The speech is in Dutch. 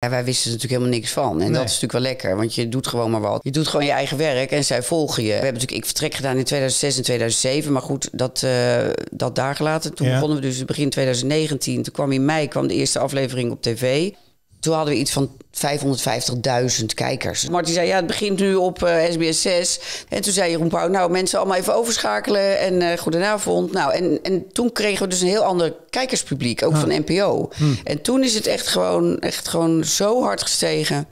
Ja, wij wisten er natuurlijk helemaal niks van. En nee. Dat is natuurlijk wel lekker, want je doet gewoon maar wat. Je doet gewoon je eigen werk en zij volgen je. We hebben natuurlijk Ik Vertrek gedaan in 2006 en 2007, maar goed, dat daar gelaten. Toen begonnen we dus begin 2019. Toen kwam in mei de eerste aflevering op tv. Toen hadden we iets van 550.000 kijkers. Martin zei, ja, het begint nu op SBS6. En toen zei Jeroen Pauw, nou, mensen allemaal even overschakelen. En goedenavond. Nou, en toen kregen we dus een heel ander kijkerspubliek, ook van NPO. En toen is het echt gewoon zo hard gestegen.